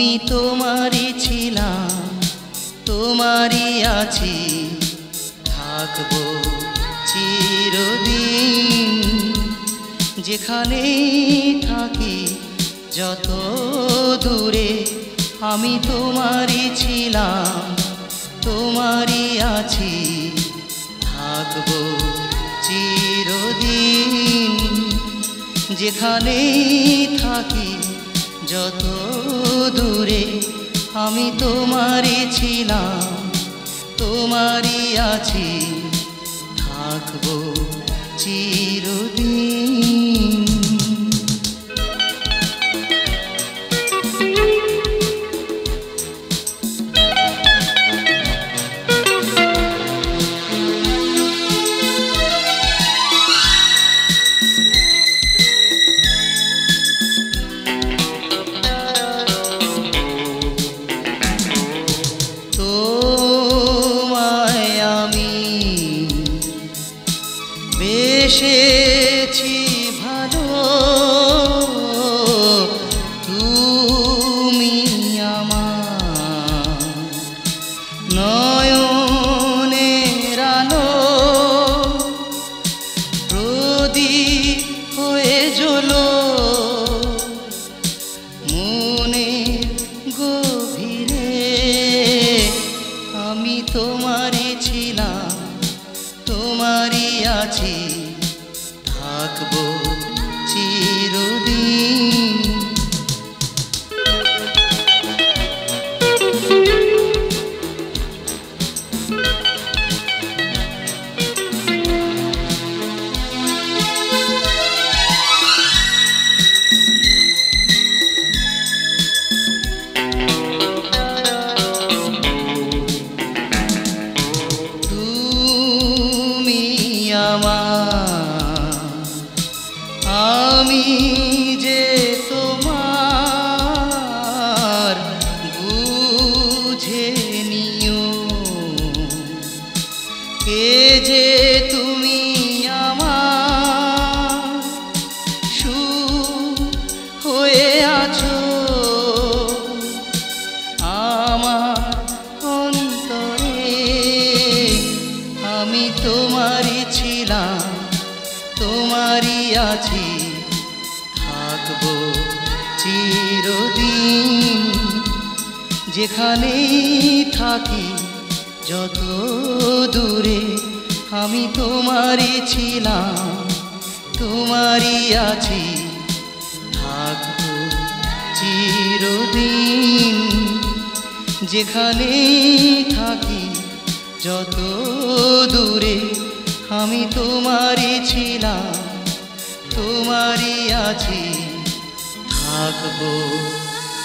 आमी तोमारी छिलाम तोमारी आछि थाकबो चिरदिन जेखानेई थाकी जतो दूरे आमी तोमारी छिलाम तोमारी आछि थाकबो चिरदिन जेखानेई थाकी जतो दूरे आमी तोमारी छिलाम तोमारी आछि थाकबो चिरदिन।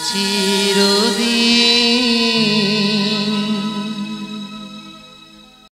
चिरदिन।